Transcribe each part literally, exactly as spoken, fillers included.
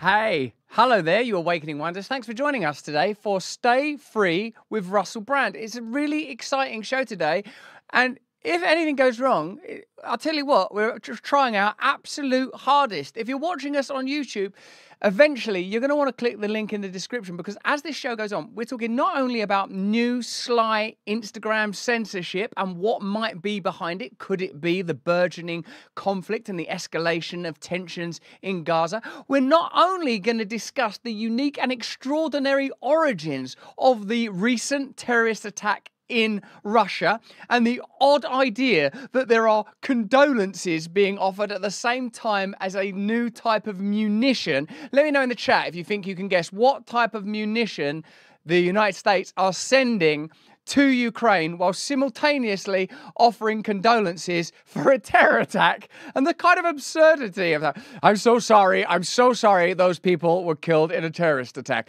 Hey, hello there, you Awakening Wonders. Thanks for joining us today for Stay Free with Russell Brand. It's a really exciting show today. And if anything goes wrong, I'll tell you what, we're trying our absolute hardest. If you're watching us on YouTube, eventually you're going to want to click the link in the description, because as this show goes on, we're talking not only about new sly Instagram censorship and what might be behind it. Could it be the burgeoning conflict and the escalation of tensions in Gaza? We're not only going to discuss the unique and extraordinary origins of the recent terrorist attack in Russia, and the odd idea that there are condolences being offered at the same time as a new type of munition. Let me know in the chat if you think you can guess what type of munition the United States are sending to Ukraine while simultaneously offering condolences for a terror attack, and the kind of absurdity of that. I'm so sorry, I'm so sorry those people were killed in a terrorist attack.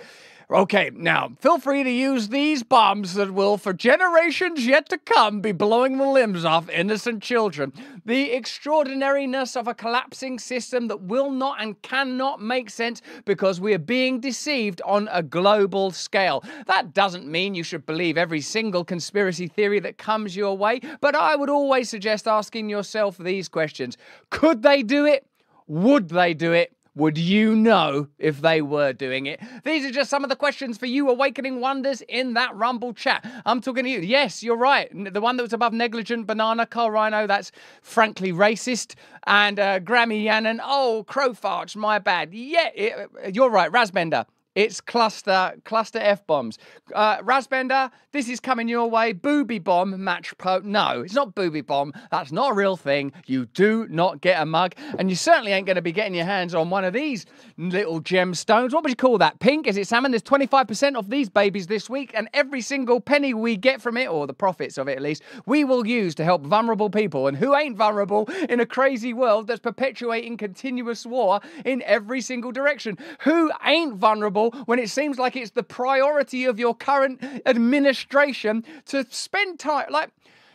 Okay, now, feel free to use these bombs that will, for generations yet to come, be blowing the limbs off innocent children. The extraordinariness of a collapsing system that will not and cannot make sense because we are being deceived on a global scale. That doesn't mean you should believe every single conspiracy theory that comes your way, but I would always suggest asking yourself these questions. Could they do it? Would they do it? Would you know if they were doing it? These are just some of the questions for you Awakening Wonders in that Rumble chat. I'm talking to you. Yes, you're right. The one that was above negligent, banana, Carl Rhino, that's frankly racist. And uh, Grammy Yannon, oh, Crowfarch, my bad. Yeah, it, you're right, Razbender. It's cluster, cluster F-bombs. Uh, Razbender, this is coming your way. Booby bomb match po... No, it's not booby bomb. That's not a real thing. You do not get a mug. And you certainly ain't going to be getting your hands on one of these little gemstones. What would you call that? Pink? Is it salmon? There's twenty-five percent off these babies this week. And every single penny we get from it, or the profits of it at least, we will use to help vulnerable people. And who ain't vulnerable in a crazy world that's perpetuating continuous war in every single direction? Who ain't vulnerable when it seems like it's the priority of your current administration to spend time, like,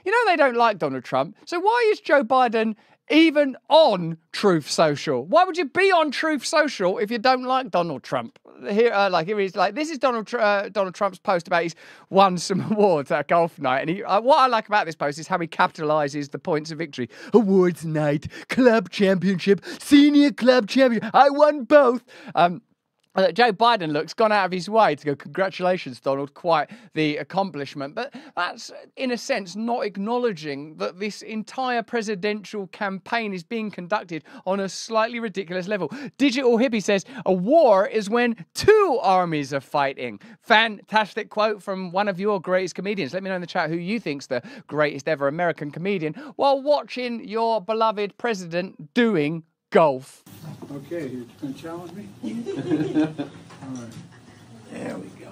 you know, they don't like Donald Trump. So why is Joe Biden even on Truth Social? Why would you be on Truth Social if you don't like Donald Trump? Here, uh, like, here is like this is Donald Tr uh, Donald Trump's post about he's won some awards at a golf night, and he, uh, what I like about this post is how he capitalises the points of victory. Awards night, club championship, senior club championship. I won both. Um. Uh, Joe Biden looks gone out of his way to go, congratulations, Donald, quite the accomplishment. But that's, in a sense, not acknowledging that this entire presidential campaign is being conducted on a slightly ridiculous level. Digital Hippie says, a war is when two armies are fighting. Fantastic quote from one of your greatest comedians. Let me know in the chat who you think's the greatest ever American comedian while watching your beloved president doing golf. Okay, you're going to challenge me? All right. There we go.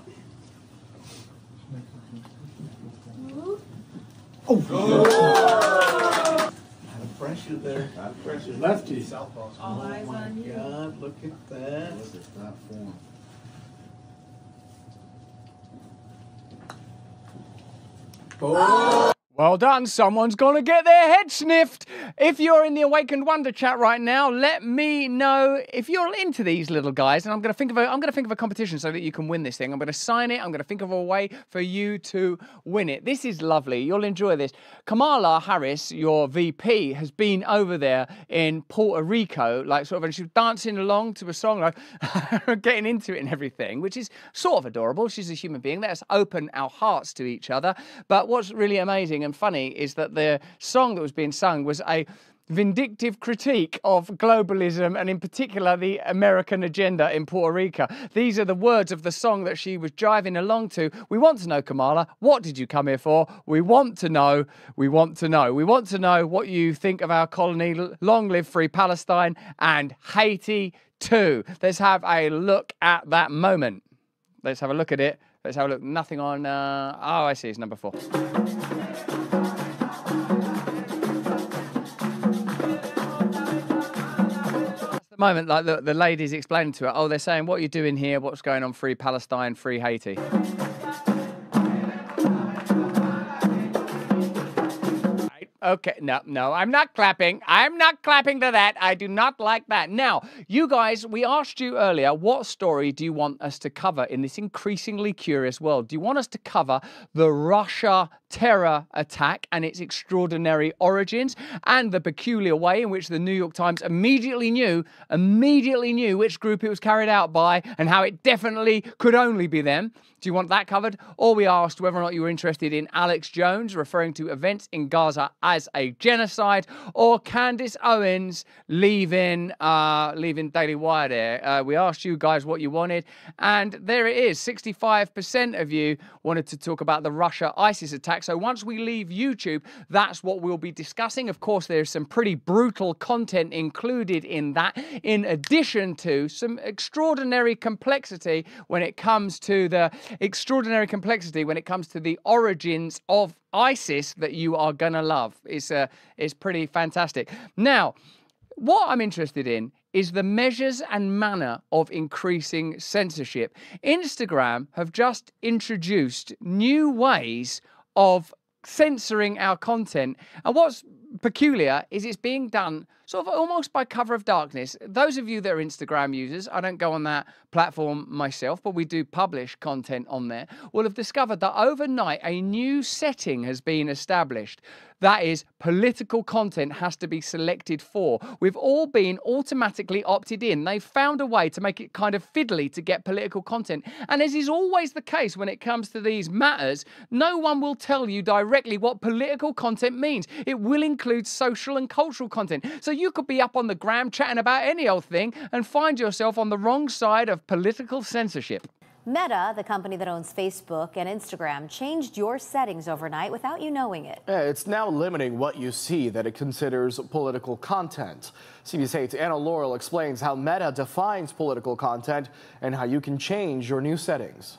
Oh! Oh. Not pressure there. Not pressure. Lefty. Southpaws. All oh eyes on God, you. God, look at that. Look at that form. Oh! Well done, someone's gonna get their head sniffed. If you're in the Awakened Wonder chat right now, let me know if you're into these little guys, and I'm gonna think of a, I'm gonna think of a competition so that you can win this thing. I'm gonna sign it, I'm gonna think of a way for you to win it. This is lovely, you'll enjoy this. Kamala Harris, your V P, has been over there in Puerto Rico, like sort of, and she's dancing along to a song, like getting into it and everything, which is sort of adorable. She's a human being, let us open our hearts to each other. But what's really amazing and funny is that the song that was being sung was a vindictive critique of globalism, and in particular the American agenda in Puerto Rico. These are the words of the song that she was jiving along to. We want to know, Kamala, what did you come here for? We want to know, we want to know. We want to know what you think of our colony. Long live free Palestine and Haiti too. Let's have a look at that moment. Let's have a look at it. Let's have a look. Nothing on... Uh... Oh, I see. It's number four. The moment, like the, the lady's explaining to her, oh, they're saying, what are you doing here? What's going on? Free Palestine, free Haiti. Okay, no, no, I'm not clapping. I'm not clapping to that. I do not like that. Now, you guys, we asked you earlier, what story do you want us to cover in this increasingly curious world? Do you want us to cover the Russia terror attack and its extraordinary origins and the peculiar way in which the New York Times immediately knew, immediately knew which group it was carried out by and how it definitely could only be them? Do you want that covered? Or we asked whether or not you were interested in Alex Jones referring to events in Gaza as a genocide, or Candace Owens leaving uh, leaving Daily Wire there. Uh, we asked you guys what you wanted, and there it is. sixty-five percent of you wanted to talk about the Russia-ISIS attack. So once we leave YouTube, that's what we'll be discussing. Of course, there's some pretty brutal content included in that, in addition to some extraordinary complexity when it comes to the extraordinary complexity when it comes to the origins of ISIS that you are gonna love. It's, uh, it's pretty fantastic. Now, what I'm interested in is the measures and manner of increasing censorship. Instagram have just introduced new ways of censoring our content. And what's peculiar is it's being done sort of almost by cover of darkness. Those of you that are Instagram users, I don't go on that platform myself, but we do publish content on there, will have discovered that overnight a new setting has been established. That is, political content has to be selected for. We've all been automatically opted in. They've found a way to make it kind of fiddly to get political content. And as is always the case when it comes to these matters, no one will tell you directly what political content means. It will include social and cultural content. So you could be up on the gram chatting about any old thing and find yourself on the wrong side of political censorship. Meta, the company that owns Facebook and Instagram, changed your settings overnight without you knowing it. Yeah, it's now limiting what you see that it considers political content. C B S eight's Anna Laurel explains how Meta defines political content and how you can change your new settings.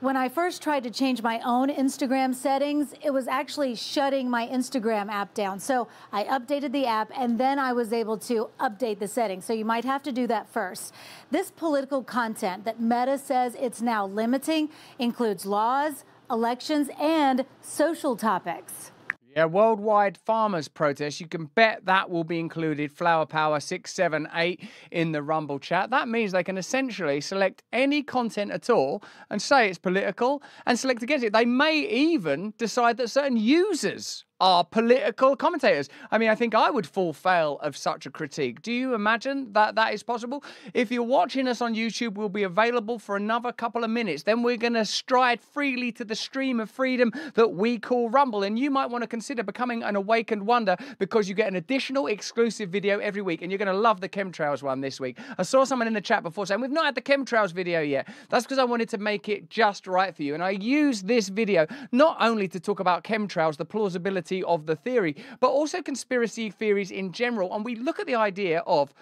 When I first tried to change my own Instagram settings, it was actually shutting my Instagram app down. So I updated the app and then I was able to update the settings. So you might have to do that first. This political content that Meta says it's now limiting includes laws, elections, and social topics. Yeah, worldwide farmers' protests. You can bet that will be included. Flower Power six seven eight in the Rumble chat. That means they can essentially select any content at all and say it's political and select against it. They may even decide that certain users are political commentators. I mean, I think I would fall foul of such a critique. Do you imagine that that is possible? If you're watching us on YouTube, we'll be available for another couple of minutes. Then we're going to stride freely to the stream of freedom that we call Rumble. And you might want to consider becoming an Awakened Wonder because you get an additional exclusive video every week. And you're going to love the chemtrails one this week. I saw someone in the chat before saying, we've not had the chemtrails video yet. That's because I wanted to make it just right for you. And I use this video not only to talk about chemtrails, the plausibility of the theory, but also conspiracy theories in general. And we look at the idea of,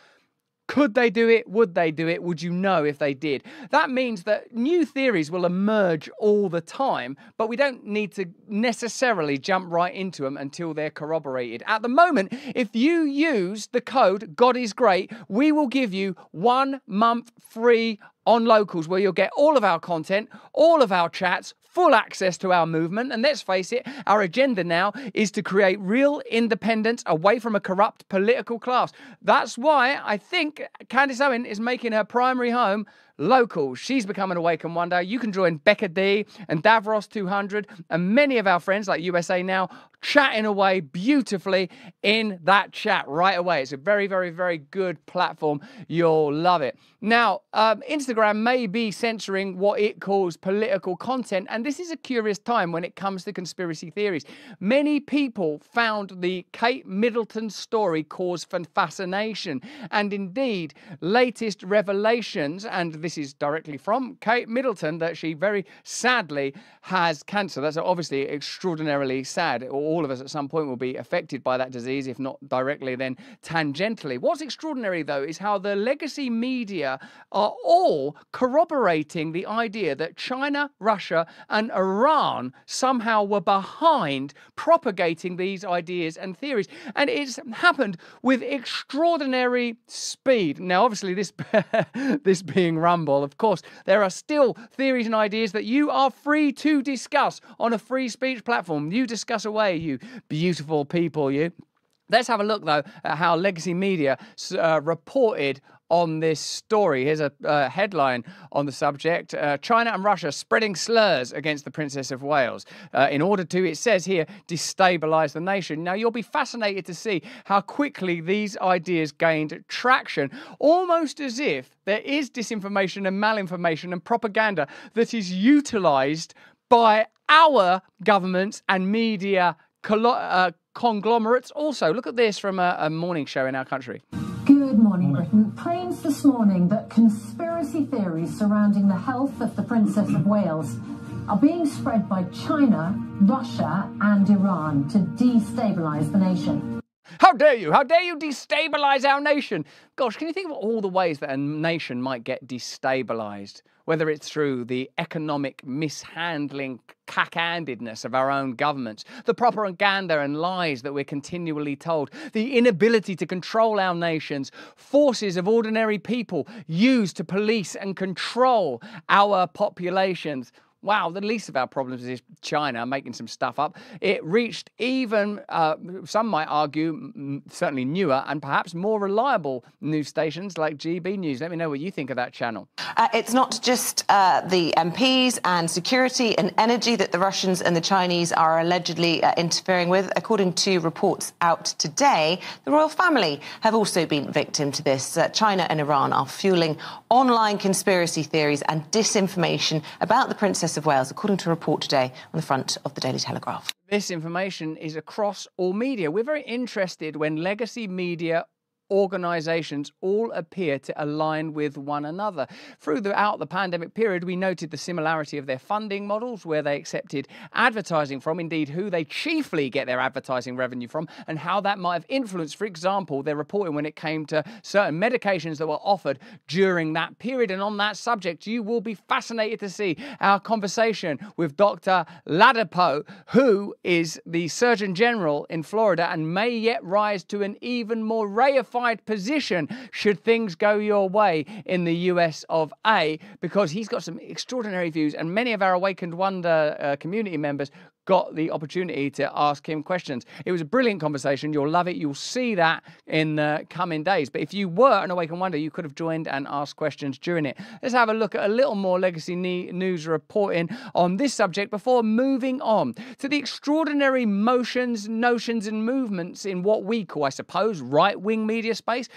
could they do it? Would they do it? Would you know if they did? That means that new theories will emerge all the time, but we don't need to necessarily jump right into them until they're corroborated. At the moment, if you use the code God is Great, we will give you one month free on Locals, where you'll get all of our content, all of our chats, full access to our movement. And let's face it, our agenda now is to create real independence away from a corrupt political class. That's why I think Candace Owens is making her primary home Locals. She's become an Awakened Wonder. You can join Becca D and Davros two hundred and many of our friends like U S A Now chatting away beautifully in that chat right away. It's a very, very, very good platform. You'll love it. Now, um, Instagram may be censoring what it calls political content, and this is a curious time when it comes to conspiracy theories. Many people found the Kate Middleton story cause for fascination, and indeed, latest revelations, and this is directly from Kate Middleton, that she very sadly has cancer. That's obviously extraordinarily sad. All of us at some point will be affected by that disease, if not directly, then tangentially. What's extraordinary, though, is how the legacy media are all corroborating the idea that China, Russia, and Iran somehow were behind propagating these ideas and theories. And it's happened with extraordinary speed. Now, obviously, this, this being Rumble, of course, there are still theories and ideas that you are free to discuss on a free speech platform. You discuss away. you beautiful people, you. Let's have a look, though, at how legacy media uh, reported on this story. Here's a uh, headline on the subject. Uh, China and Russia spreading slurs against the Princess of Wales uh, in order to, it says here, destabilise the nation. Now, you'll be fascinated to see how quickly these ideas gained traction, almost as if there is disinformation and malinformation and propaganda that is utilised by our governments and media uh, conglomerates. Also, look at this from a, a morning show in our country. Good morning, Britain. Claims this morning that conspiracy theories surrounding the health of the Princess of Wales are being spread by China, Russia and Iran to destabilise the nation. How dare you? How dare you destabilise our nation? Gosh, can you think of all the ways that a nation might get destabilised? Whether it's through the economic mishandling, cack-handedness of our own governments, the propaganda and lies that we're continually told, the inability to control our nations, forces of ordinary people used to police and control our populations. Wow, the least of our problems is China making some stuff up. It reached even, uh, some might argue, certainly newer and perhaps more reliable news stations like G B News. Let me know what you think of that channel. Uh, it's not just uh, the M Ps and security and energy that the Russians and the Chinese are allegedly uh, interfering with. According to reports out today, the royal family have also been victim to this. Uh, China and Iran are fueling online conspiracy theories and disinformation about the Princess of Wales, according to a report today on the front of the Daily Telegraph. This information is across all media. We're very interested when legacy media organisations all appear to align with one another. Throughout the pandemic period, we noted the similarity of their funding models, where they accepted advertising from, indeed who they chiefly get their advertising revenue from, and how that might have influenced, for example, their reporting when it came to certain medications that were offered during that period. And on that subject, you will be fascinated to see our conversation with Doctor Ladapo, who is the Surgeon General in Florida and may yet rise to an even more reified position should things go your way in the U S of A, because he's got some extraordinary views, and many of our Awakened Wonder uh, community members got the opportunity to ask him questions. It was a brilliant conversation. You'll love it. You'll see that in the coming days. But if you were an Awakened Wonder, you could have joined and asked questions during it. Let's have a look at a little more legacy news reporting on this subject before moving on to the extraordinary motions, notions and movements in what we call, I suppose, right-wing media space.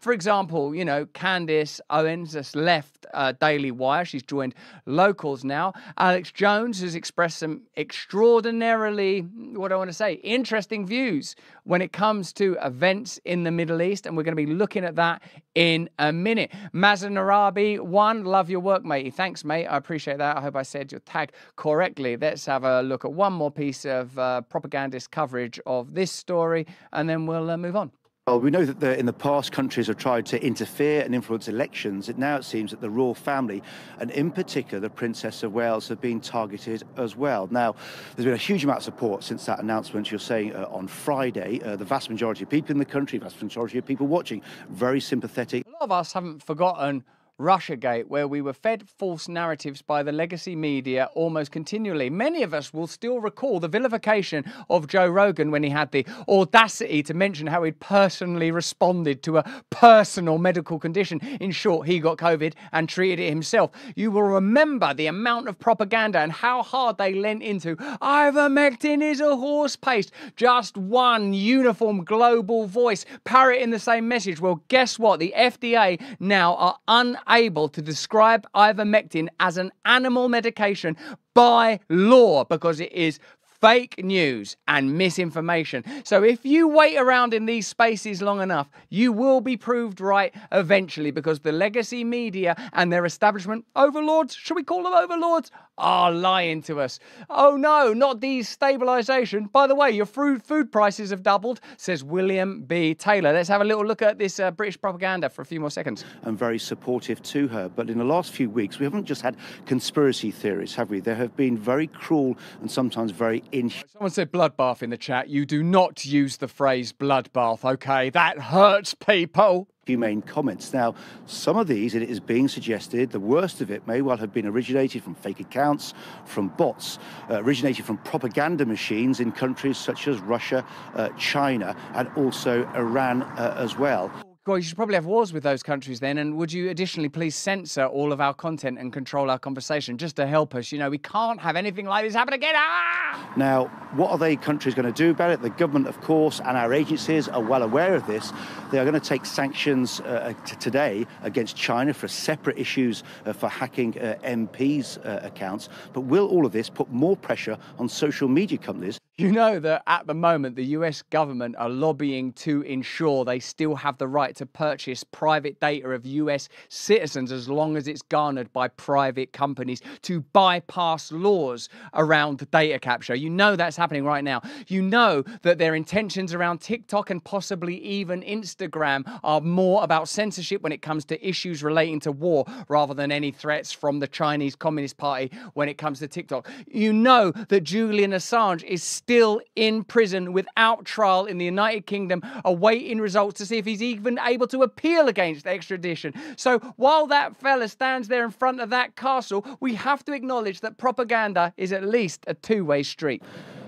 For example, you know, Candace Owens has left uh, Daily Wire. She's joined Locals now. Alex Jones has expressed some extraordinary Ordinarily, what I want to say, interesting views when it comes to events in the Middle East, and we're going to be looking at that in a minute. Mazanarabi, one, love your work, matey. Thanks, mate. I appreciate that. I hope I said your tag correctly. Let's have a look at one more piece of uh, propagandist coverage of this story, and then we'll uh, move on. Well, we know that the, in the past countries have tried to interfere and influence elections. It, now it seems that the royal family, and in particular the Princess of Wales, have been targeted as well. Now, there's been a huge amount of support since that announcement, you're saying, uh, on Friday. Uh, the vast majority of people in the country, vast majority of people watching, very sympathetic. A lot of us haven't forgotten Russiagate, where we were fed false narratives by the legacy media almost continually. Many of us will still recall the vilification of Joe Rogan when he had the audacity to mention how he'd personally responded to a personal medical condition. In short, he got COVID and treated it himself. You will remember the amount of propaganda and how hard they lent into Ivermectin is a horse paste. Just one uniform global voice parroting the same message. Well, guess what? The F D A now are unable able to describe ivermectin as an animal medication by law because it is fake news and misinformation. So if you wait around in these spaces long enough, you will be proved right eventually, because the legacy media and their establishment overlords, should we call them overlords, are lying to us. Oh no, not destabilisation. By the way, your food food prices have doubled, says William B. Taylor. Let's have a little look at this uh, British propaganda for a few more seconds. I'm very supportive to her, but in the last few weeks, we haven't just had conspiracy theories, have we? There have been very cruel and sometimes very Someone said bloodbath in the chat. You do not use the phrase bloodbath, okay? That hurts people. humane comments. Now, some of these, it is being suggested, the worst of it may well have been originated from fake accounts, from bots, uh, originated from propaganda machines in countries such as Russia, uh, China, and also Iran uh, as well. Well, you should probably have wars with those countries then. And would you additionally please censor all of our content and control our conversation just to help us? You know, we can't have anything like this happen again. Ah! Now, what are they countries going to do about it? The government, of course, and our agencies are well aware of this. They are going to take sanctions uh, today against China for separate issues uh, for hacking uh, M Ps' uh, accounts. But will all of this put more pressure on social media companies? You know that at the moment, the U S government are lobbying to ensure they still have the right to purchase private data of U S citizens as long as it's garnered by private companies to bypass laws around data capture. You know that's happening right now. You know that their intentions around TikTok and possibly even Instagram are more about censorship when it comes to issues relating to war rather than any threats from the Chinese Communist Party when it comes to TikTok. You know that Julian Assange is still still in prison without trial in the United Kingdom, awaiting results to see if he's even able to appeal against extradition. So while that fella stands there in front of that castle, we have to acknowledge that propaganda is at least a two-way street.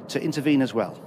To intervene as well.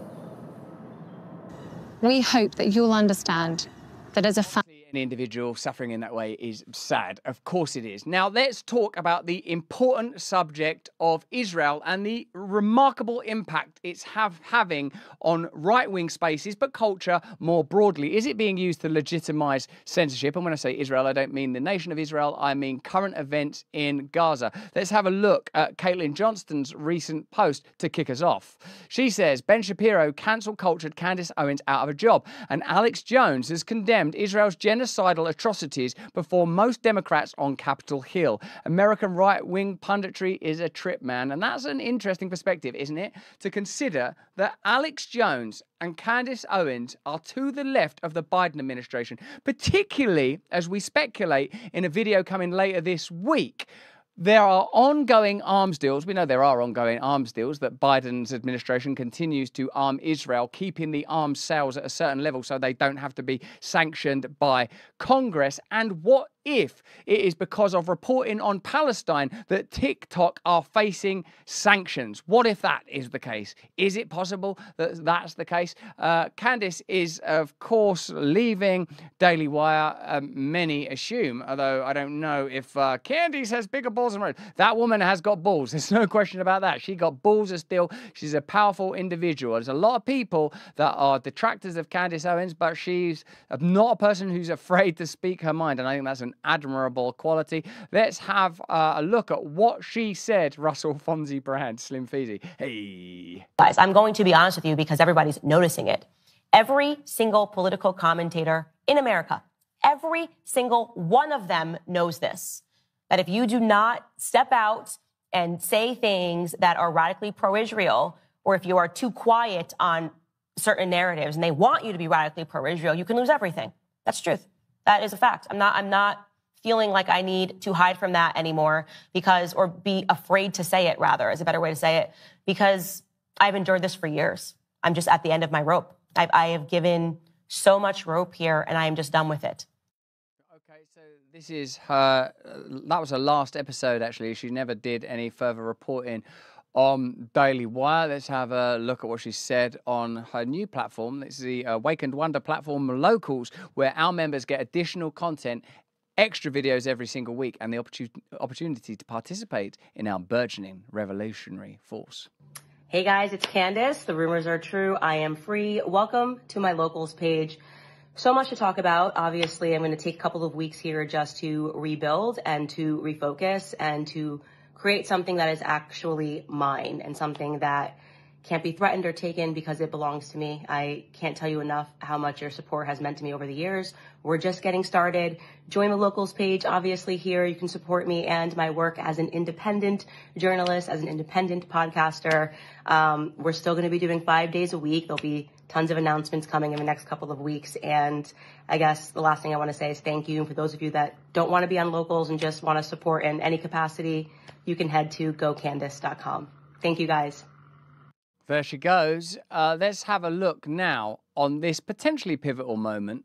We hope that you'll understand that as a family, an individual suffering in that way is sad. Of course it is. Now, let's talk about the important subject of Israel and the remarkable impact it's have, having on right-wing spaces, but culture more broadly. Is it being used to legitimize censorship? And when I say Israel, I don't mean the nation of Israel. I mean current events in Gaza. Let's have a look at Caitlin Johnston's recent post to kick us off. She says, Ben Shapiro cancel-cultured Candace Owens out of a job, and Alex Jones has condemned Israel's genocide Genocidal atrocities before most Democrats on Capitol Hill. American right-wing punditry is a trip, man. And that's an interesting perspective, isn't it? To consider that Alex Jones and Candace Owens are to the left of the Biden administration, particularly as we speculate in a video coming later this week. There are ongoing arms deals. We know there are ongoing arms deals that Biden's administration continues to arm Israel, keeping the arms sales at a certain level so they don't have to be sanctioned by Congress. And what if it is because of reporting on Palestine that TikTok are facing sanctions? What if that is the case? Is it possible that that's the case? Uh, Candace is, of course, leaving Daily Wire, um, many assume, although I don't know if uh, Candace has bigger balls than Rose. That woman has got balls. There's no question about that. She got balls of steel. She's a powerful individual. There's a lot of people that are detractors of Candace Owens, but she's not a person who's afraid to speak her mind, and I think that's an admirable quality. Let's have uh, a look at what she said, Russell Fonzie Brand, Slim Feezy. Hey. Guys, I'm going to be honest with you because everybody's noticing it. Every single political commentator in America, every single one of them knows this, that if you do not step out and say things that are radically pro-Israel, or if you are too quiet on certain narratives and they want you to be radically pro-Israel, you can lose everything. That's the truth. That is a fact. I'm not I'm not feeling like I need to hide from that anymore because, or be afraid to say it, rather, is a better way to say it, because I've endured this for years. I'm just at the end of my rope. I've, I have given so much rope here and I am just done with it. This is her, that was her last episode, actually. She never did any further reporting on Daily Wire. Let's have a look at what she said on her new platform. It's the Wake and Wonder platform, Locals, where our members get additional content, extra videos every single week, and the opportun- opportunity to participate in our burgeoning revolutionary force. Hey guys, it's Candace. The rumors are true. I am free. Welcome to my Locals page. So much to talk about. Obviously, I'm going to take a couple of weeks here just to rebuild and to refocus and to create something that is actually mine and something that can't be threatened or taken because it belongs to me. I can't tell you enough how much your support has meant to me over the years. We're just getting started. Join the Locals page, obviously, here. You can support me and my work as an independent journalist, as an independent podcaster. Um, we're still going to be doing five days a week. There'll be tons of announcements coming in the next couple of weeks. And I guess the last thing I want to say is thank you. And for those of you that don't want to be on Locals and just want to support in any capacity, you can head to go candace dot com. Thank you, guys. There she goes. Uh, let's have a look now on this potentially pivotal moment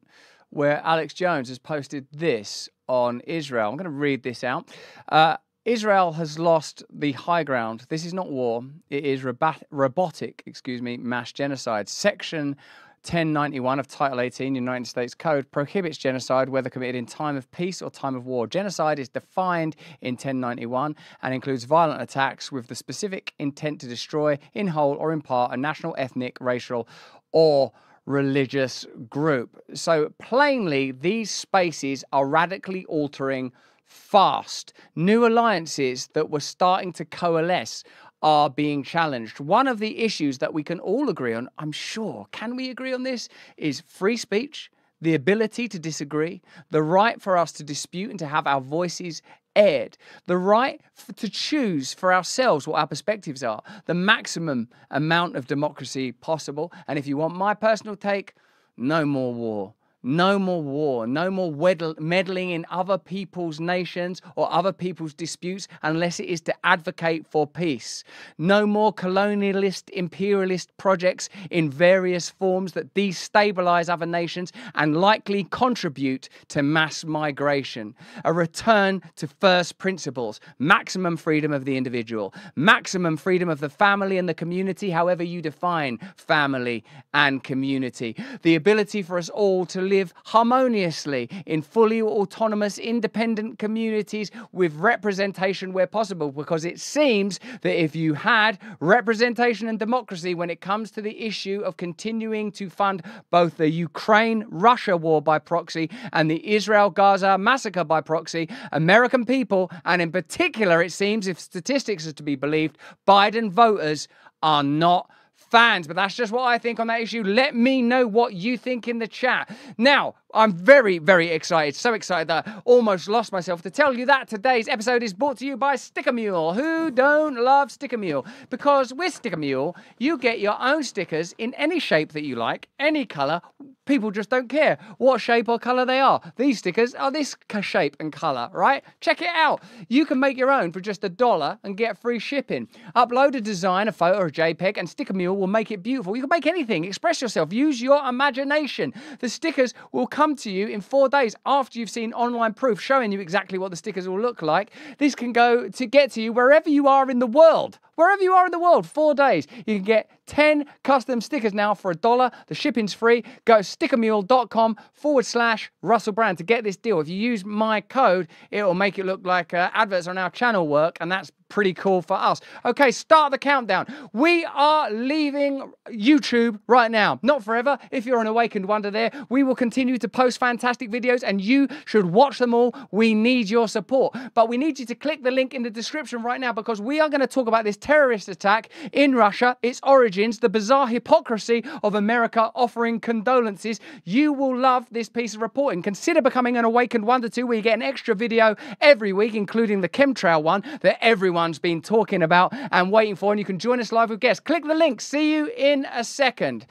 where Alex Jones has posted this on Israel. I'm going to read this out. Uh, Israel has lost the high ground. This is not war. It is rabat- robotic, excuse me, mass genocide. Section ten ninety-one of Title eighteen United States Code prohibits genocide, whether committed in time of peace or time of war. Genocide is defined in ten ninety-one and includes violent attacks with the specific intent to destroy, in whole or in part, a national, ethnic, racial, or religious group. So plainly, these spaces are radically altering fast. New alliances that were starting to coalesce are being challenged. One of the issues that we can all agree on, I'm sure, can we agree on this, is free speech, the ability to disagree, the right for us to dispute and to have our voices aired, the right f- to choose for ourselves what our perspectives are, the maximum amount of democracy possible. And if you want my personal take, no more war. No more war, no more weddle- meddling in other people's nations or other people's disputes unless it is to advocate for peace. No more colonialist, imperialist projects in various forms that destabilize other nations and likely contribute to mass migration. A return to first principles, maximum freedom of the individual, maximum freedom of the family and the community, however you define family and community. The ability for us all to live live harmoniously in fully autonomous, independent communities with representation where possible, because it seems that if you had representation and democracy when it comes to the issue of continuing to fund both the Ukraine-Russia war by proxy and the Israel-Gaza massacre by proxy, American people, and in particular, it seems, if statistics are to be believed, Biden voters are not fans. But that's just what I think on that issue. Let me know what you think in the chat. Now, I'm very, very excited. So excited that I almost lost myself to tell you that today's episode is brought to you by Sticker Mule. Who don't love Sticker Mule? Because with Sticker Mule, you get your own stickers in any shape that you like, any colour. People just don't care what shape or colour they are. These stickers are this shape and colour, right? Check it out. You can make your own for just a dollar and get free shipping. Upload a design, a photo, or a JPEG, and Sticker Mule will make it beautiful. You can make anything. Express yourself. Use your imagination. The stickers will come to you in four days after you've seen online proof showing you exactly what the stickers will look like. This can go to get to you wherever you are in the world. Wherever you are in the world, four days. You can get ten custom stickers now for a dollar. The shipping's free. Go to stickermule.com forward slash Russell Brand to get this deal. If you use my code, it will make it look like uh, adverts on our channel work, and that's pretty cool for us. Okay, start the countdown. We are leaving YouTube right now. Not forever. If you're an awakened wonder there, we will continue to post fantastic videos and you should watch them all. We need your support. But we need you to click the link in the description right now because we are going to talk about this terrorist attack in Russia, its origins, the bizarre hypocrisy of America offering condolences. You will love this piece of reporting. Consider becoming an awakened wonder too, where you get an extra video every week, including the chemtrail one that everyone One's been talking about and waiting for, and you can join us live with guests. Click the link. See you in a second.